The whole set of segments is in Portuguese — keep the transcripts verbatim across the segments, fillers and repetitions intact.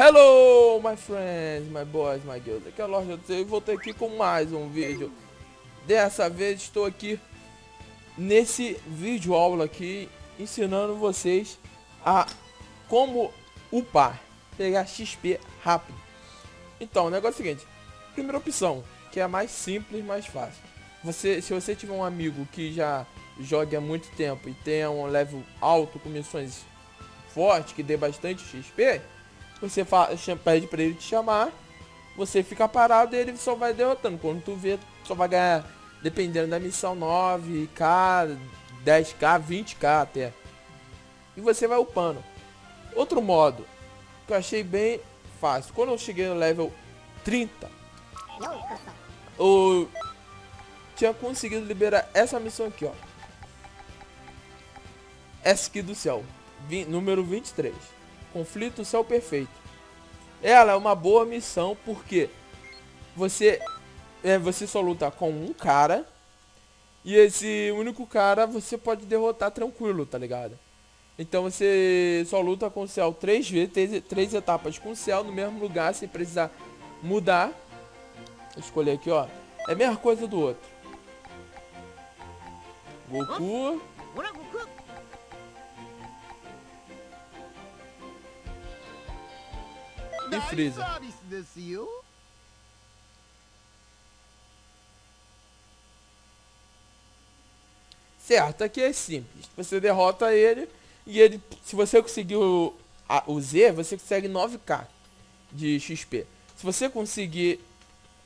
Hello, my friends, my boys, my girls. Aqui é o Lorde J C e voltei aqui com mais um vídeo. Dessa vez estou aqui nesse vídeo aula aqui ensinando vocês a como upar, pegar X P rápido. Então, o negócio é o seguinte: primeira opção, que é a mais simples, mais fácil. Você, se você tiver um amigo que já jogue há muito tempo e tenha um level alto com missões forte que dê bastante X P, você fala, pede pra ele te chamar, você fica parado e ele só vai derrotando. Quando tu vê, só vai ganhar, dependendo da missão, nove K, dez K, vinte K até. E você vai upando. Outro modo, que eu achei bem fácil. Quando eu cheguei no level trinta, eu tinha conseguido liberar essa missão aqui, ó. Essa aqui do céu, número vinte e três. Conflito Céu Perfeito. Ela é uma boa missão porque você é, você só luta com um cara, e esse único cara você pode derrotar tranquilo, tá ligado? Então você só luta com o céu três vezes, três, três etapas com o céu no mesmo lugar, sem precisar mudar. Vou escolher aqui, ó. É a mesma coisa do outro. Goku. E Freezer. Certo, aqui é simples. Você derrota ele e ele, se você conseguir o, a, o Z, você consegue nove K de X P. Se você conseguir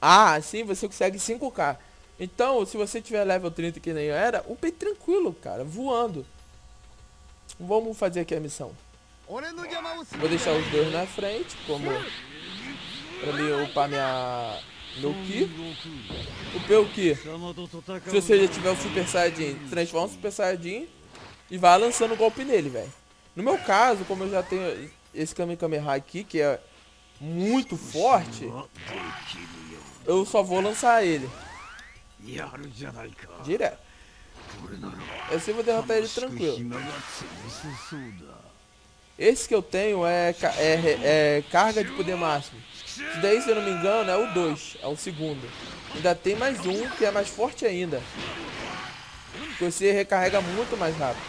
A, assim, você consegue cinco K. Então, se você tiver level trinta que nem eu era, upe tranquilo, cara, voando. Vamos fazer aqui a missão. Vou deixar os dois na frente, como pra mim upar minha, meu Ki. Upei o Ki. Se você já tiver o Super Saiyajin, transforma o Super Saiyajin e vai lançando golpe nele, velho. No meu caso, como eu já tenho esse Kamehameha aqui, que é muito forte, eu só vou lançar ele direto. Assim eu vou derrotar ele tranquilo. Esse que eu tenho é, é, é carga de poder máximo. Isso daí, se eu não me engano, é o dois, é o segundo. Ainda tem mais um que é mais forte ainda, que você recarrega muito mais rápido.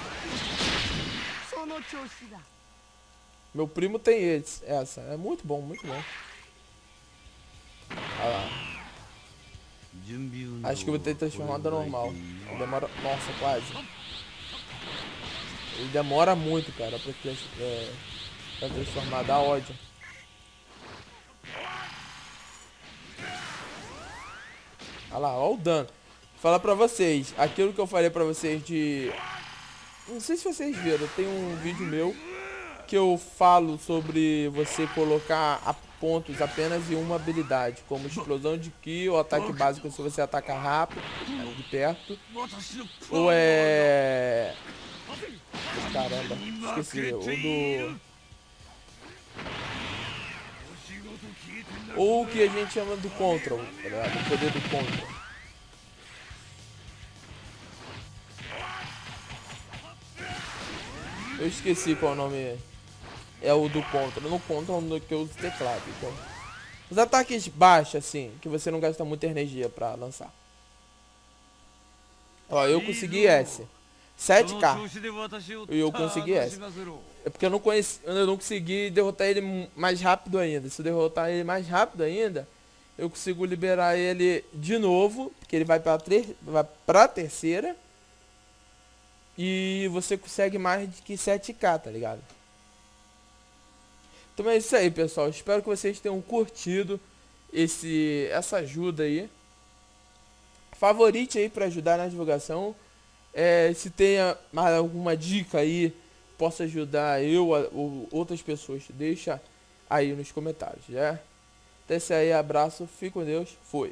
Meu primo tem esse, essa. É muito bom, muito bom. Olha lá. Acho que eu vou ter que transformar da normal. Demora... Nossa, quase. Ele demora muito, cara, pra, é, pra transformar, dá ódio. Olha lá, olha o dano. Falar pra vocês, aquilo que eu falei pra vocês de... Não sei se vocês viram, tem um vídeo meu que eu falo sobre você colocar a pontos apenas em uma habilidade, como explosão de Ki ou ataque básico se você ataca rápido, de perto. Ou é... Caramba, esqueci, ou do... Ou o que a gente chama do control, do poder do control. Eu esqueci qual o nome é. É o do control, no control no que eu uso teclado, então. Os ataques baixos, assim, que você não gasta muita energia pra lançar. Ó, eu consegui S. sete K e eu consegui essa. É porque eu não conheci, eu não consegui derrotar ele mais rápido ainda. Se eu derrotar ele mais rápido ainda, eu consigo liberar ele de novo, porque ele vai para vai para terceira. E você consegue mais de que sete K, tá ligado? Então é isso aí, pessoal. Espero que vocês tenham curtido esse essa ajuda aí. Favorite aí para ajudar na divulgação. É, se tenha mais alguma dica aí, possa ajudar eu ou outras pessoas, deixa aí nos comentários, né? Até isso aí, abraço, fique com Deus, fui!